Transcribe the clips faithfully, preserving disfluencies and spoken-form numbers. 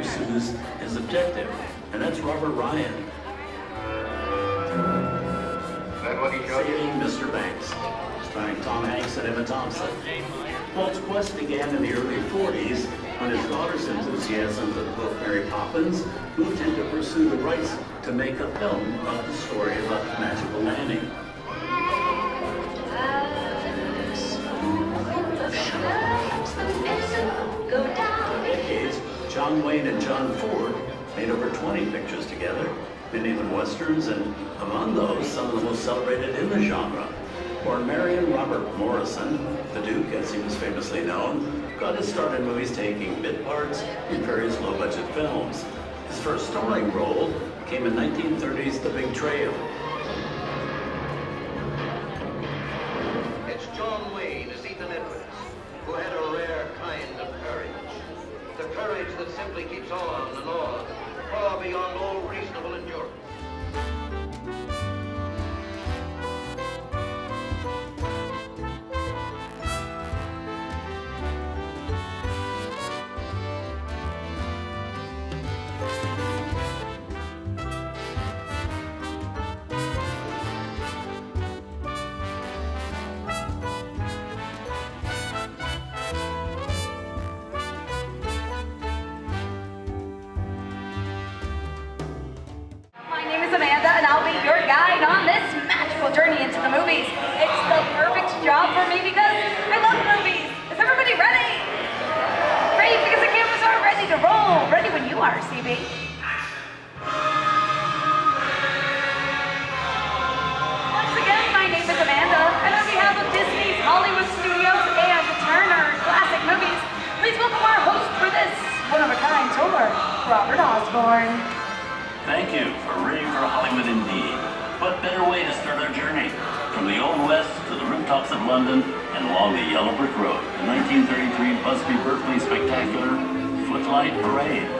Pursues his objective, and that's Robert Ryan. Then what he Saving Mister Banks, starring Tom Hanks and Emma Thompson. Walt's quest began in the early forties when his daughter's enthusiasm for the book Mary Poppins moved him to pursue the rights to make a film about the story of a magical landing. John Wayne and John Ford made over twenty pictures together, many of them westerns, and among those, some of the most celebrated in the genre. Born Marion Robert Morrison, the Duke, as he was famously known, got his start in movies taking bit parts in various low-budget films. His first starring role came in nineteen thirty's The Big Trail. It's John Wayne as Ethan Edwards, who had a rare kind of courage. The courage that simply keeps on and on, far beyond all reasonable endurance. Journey into the movies. It's the perfect job for me because I love movies. Is everybody ready? Ready because the cameras are ready to roll. Ready when you are, C B. Once again, my name is Amanda, and on behalf of Disney's Hollywood Studios and Turner Classic Movies, please welcome our host for this one-of-a-kind tour, Robert Osborne. Thank you for reading for Hollywood indeed. What better way to start our journey? From the Old West to the rooftops of London and along the Yellow Brick Road, the nineteen thirty-three Busby Berkeley spectacular Footlight Parade.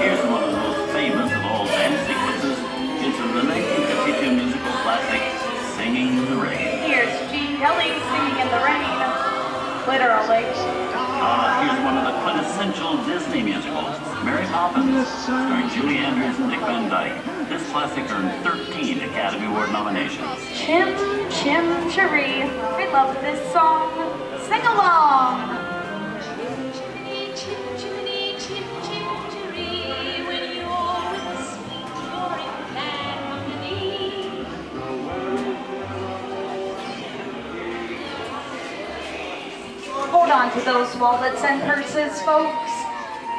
Here's one of the most famous of all dance sequences. It's from the nineteen fifty-two musical classic, Singing in the Rain. Here's Gene Kelly, Singing in the Rain. Literally. Ah, uh, here's one of the quintessential quintessential Disney musical, Mary Poppins, starring Julie Andrews and Dick Van Dyke. This classic earned thirteen Academy Award nominations. Chim, chim, chirree, we love this song. Sing along! Chim, chimney, chim, chimney, chim, chim, chirree, when you're with me, you're in bad company. Hold on to those wallets and purses, folks.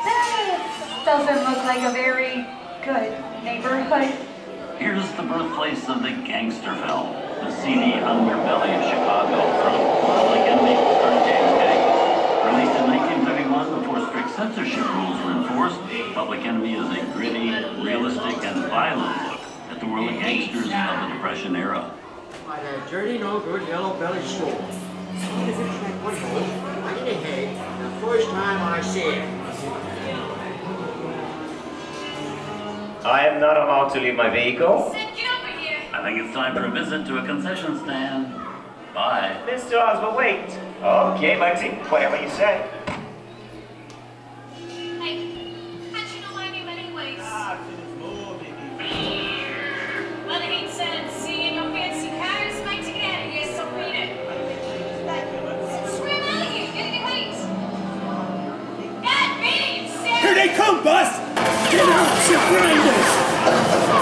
This doesn't look like a very good neighborhood. Here's the birthplace of the gangster film, the seedy underbelly of Chicago from Public Enemy, starring James Day. Released in nineteen thirty-one before strict censorship rules were enforced, Public Enemy is a gritty, realistic, and violent look at the world of gangsters of the Depression era. By that dirty, no-good, yellow-bellied soul. It is like one hole, I need a head, the first time I see it. I am not allowed to leave my vehicle. Sid, get over here. I think it's time for a visit to a concession stand. Bye. Mister Oswald, wait. Okay, Maxie, whatever you say. Hey, how'd you know my name anyways? Ah, more, baby. Well, it ain't sad seeing no fancy cars. Might take it out of here, so read it. Scram out of here, get it late. God, beat it, Sid. Here they come, boss. Get out, you grinders! Ah,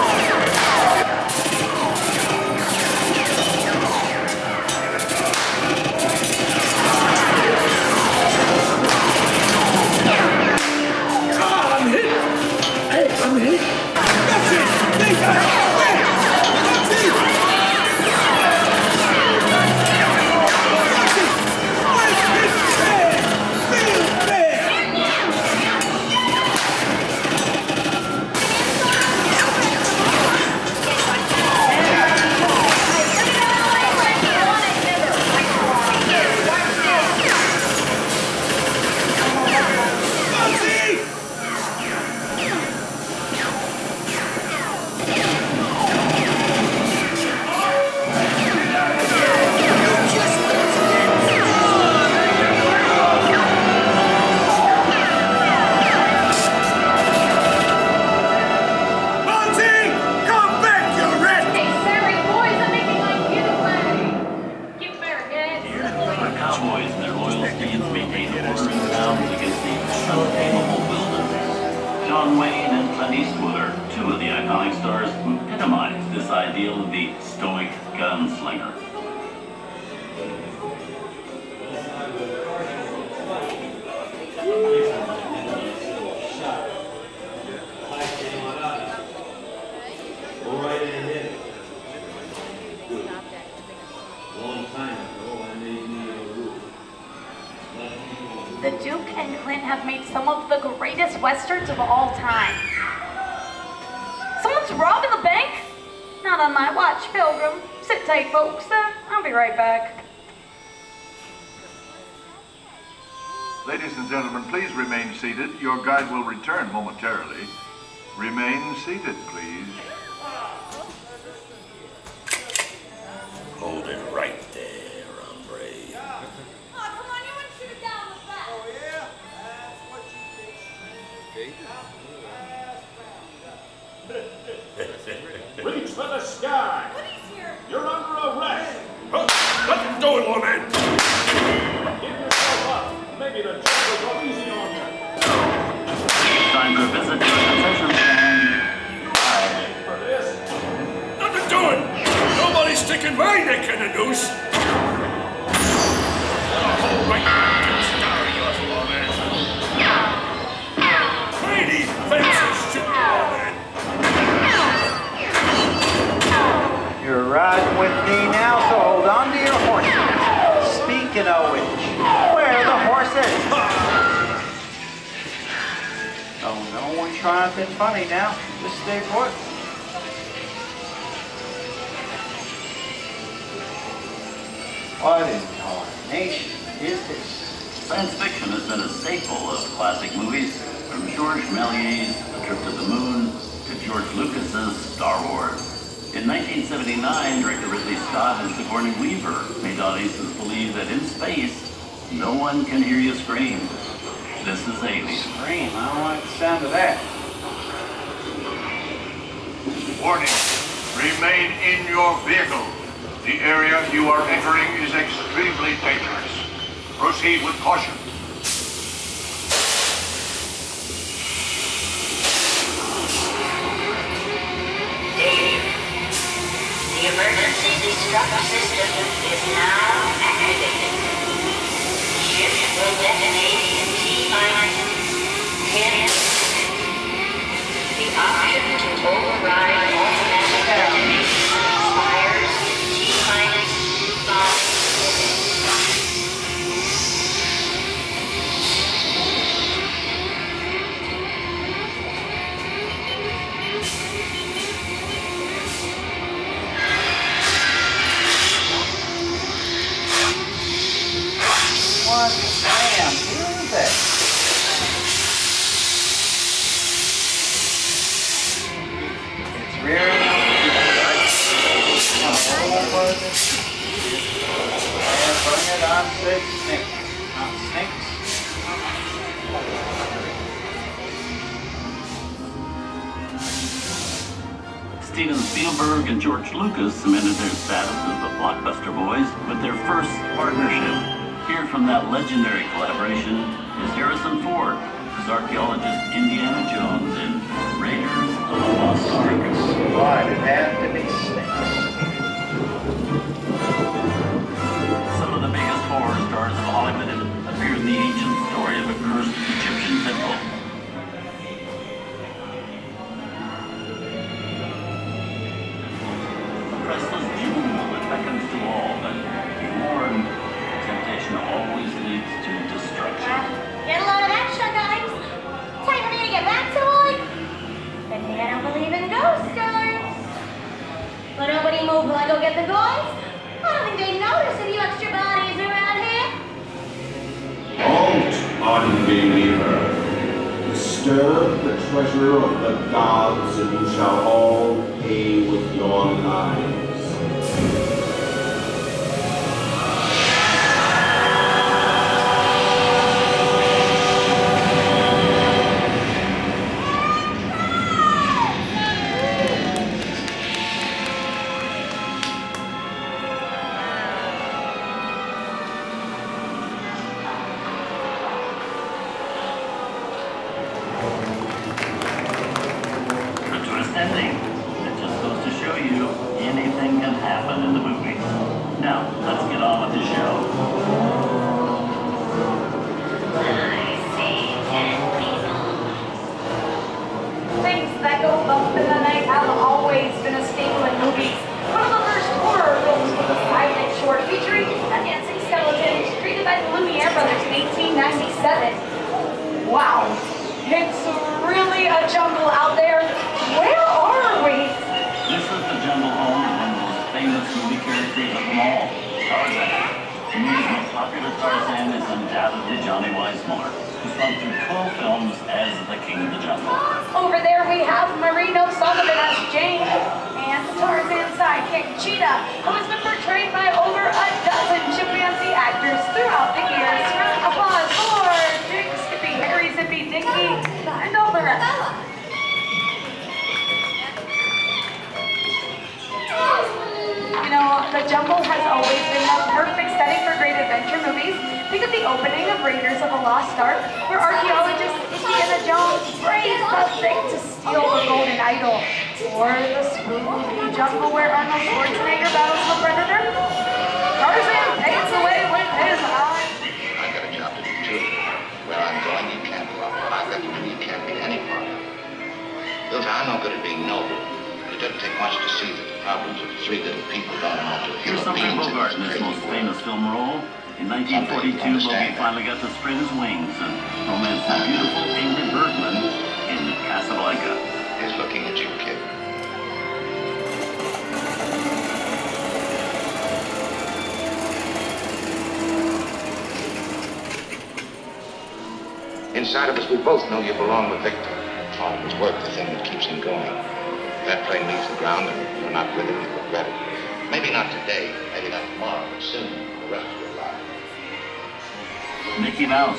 I'm hit! Hey, I'm hit! That's it! They got it! That's it! That's it! That's it! Feel bad! John Wayne and Clint Eastwood are two of the iconic stars who epitomize this ideal of the stoic gunslinger. The Duke and Clint have made some of the greatest westerns of all time. Someone's robbing the bank? Not on my watch, Pilgrim. Sit tight, folks. Uh, I'll be right back. Ladies and gentlemen, please remain seated. Your guide will return momentarily. Remain seated, please. Hold it right there, hombre. Reach for the sky! What here? You're under arrest! Huh? Let him do it, woman! Give yourself up! Maybe the judge will go easy on you! It's time to visit the concession stand. Bye. For this? Nothing doing! Nobody's sticking my neck in the noose! Oh, right. You're riding with me now, so hold on to your horses. Speaking of which, where are the horses? Oh, no one's trying to be funny now. Just stay put. What in tarnation is this? Science fiction has been a staple of classic movies, from George Melies' The Trip to the Moon to George Lucas's Star Wars. In nineteen seventy-nine, director Ridley Scott and Sigourney Weaver made audiences believe that in space, no one can hear you scream. This is Amy's. Rain, I don't like the sound of that. Warning, remain in your vehicle. The area you are entering is extremely dangerous. Proceed with caution. Dave, the emergency destruct system is now activated. Ship will detonate in T minus ten seconds. The option to override automatic detonation expires in T minus five seconds. What the damn? Who is that? It's rearing up. What was it? And bring it on six six. On six. Steven Spielberg and George Lucas cemented their status as the blockbuster boys with their first partnership. Here from that legendary collaboration is Harrison Ford as archaeologist Indiana Jones in Raiders of the Lost Ark. God, it had to be snakes. Some of the biggest horror stars of Hollywood appear in the ancient story of a cursed Egyptian temple. A priceless jewel that beckons to all, but be warned. Temptation always leads to destruction. Get a load of that, shut guys! Time for me to get back to work! Good thing I don't believe in ghost stories. But nobody move while I go get the boys. I don't think they notice any extra bodies around here. Halt, unbeliever. Disturb the treasure of the gods, and you shall all pay with your lives. Mickey Mouse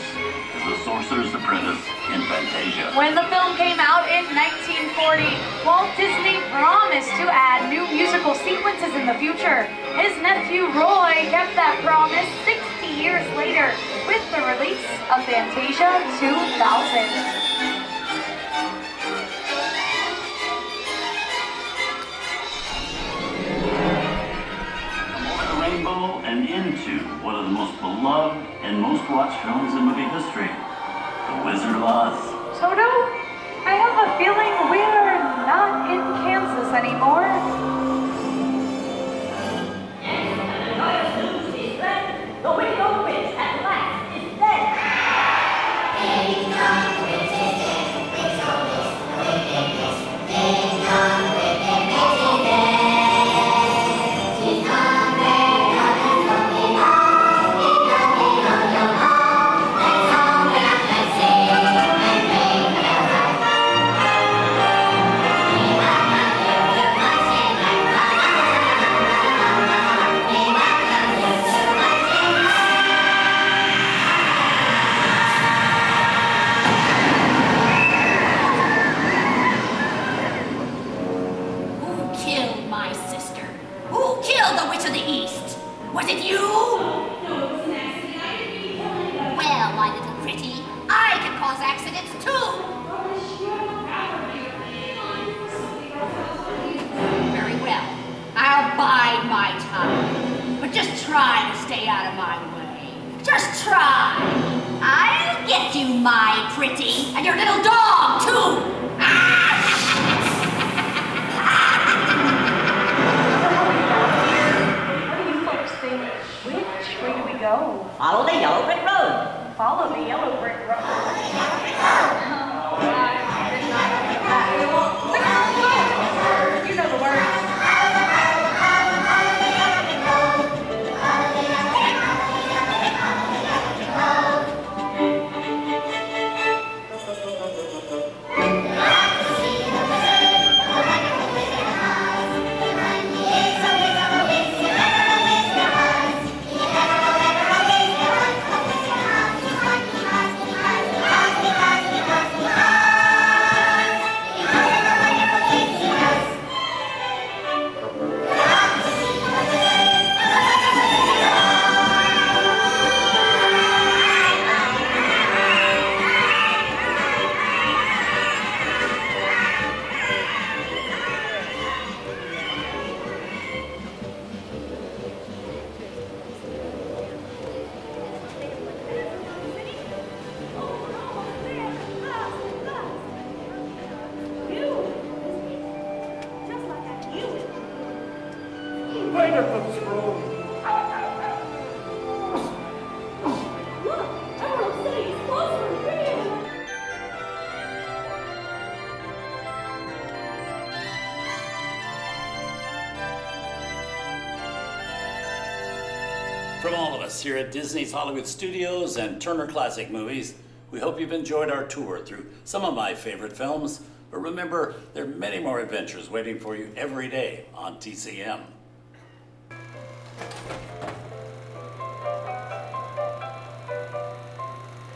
is the sorcerer's apprentice in Fantasia. When the film came out in nineteen forty, Walt Disney promised to add new musical sequences in the future. His nephew Roy kept that promise sixty years later with the release of Fantasia two thousand. And into one of the most beloved and most watched films in movie history, The Wizard of Oz. Toto, I have a feeling we're not in Kansas anymore. And the joyous news is that the Wicked Witch at last is dead. Day's gone, witches, witches, witches, witches, day's gone, witches, witches, witches. Here at Disney's Hollywood Studios and Turner Classic Movies, we hope you've enjoyed our tour through some of my favorite films, but remember, there are many more adventures waiting for you every day on T C M.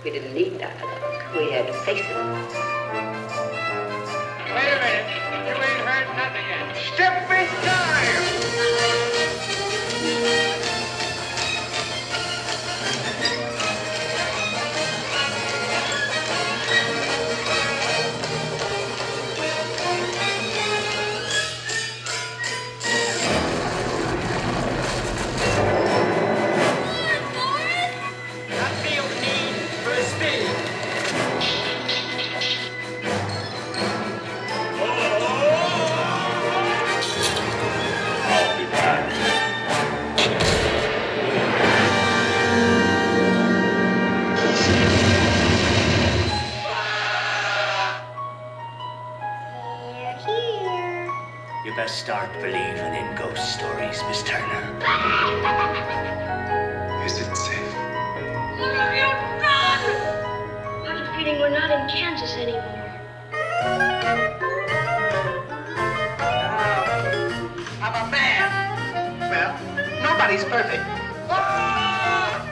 We didn't need dialogue, we had to face it. Wait a minute, you ain't heard nothing yet. Step in time! Start believing in ghost stories, Miss Turner. Is it safe? All of you run! I have a feeling we're not in Kansas anymore. Uh, I'm a man. Well, nobody's perfect. Ah!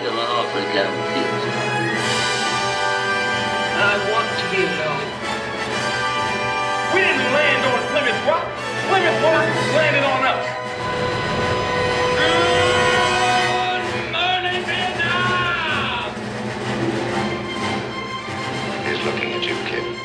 quite an African kid. I want to be alone. We didn't land on Plymouth Rock. Plymouth Rock landed on us. Good morning, Vietnam! He's looking at you, kid.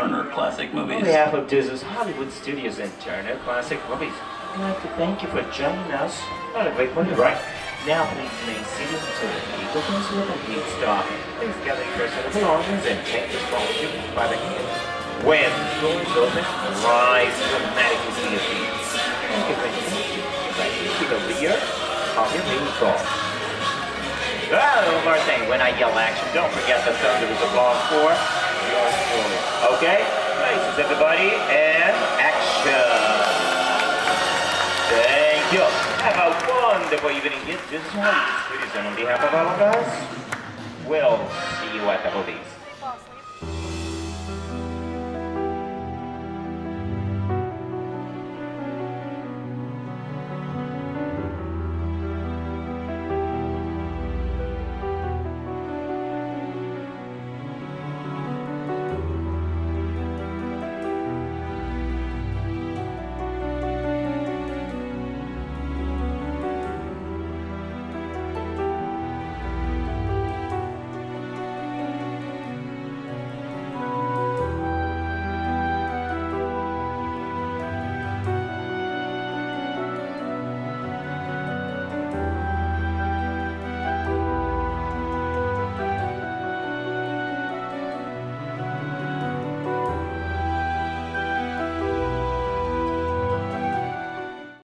Turner Classic Movies. On behalf of Disney's Hollywood Studios and Turner Classic Movies, I'd like to thank you for joining us on a great movie, right? Now please remain seated until the eagle comes with a heat star. Please gather your personal belongings and take this ball shoot by the hand. When the doors open, rise dramatically to your feet. And give a thank you to the leader of your lead ball. Ah, one more thing, when I yell action, don't forget the thunder is applause for your story. Okay, nice, everybody, and action. Thank you. Have a wonderful evening. This is one. It is on behalf of all of us. We'll see you at the movies.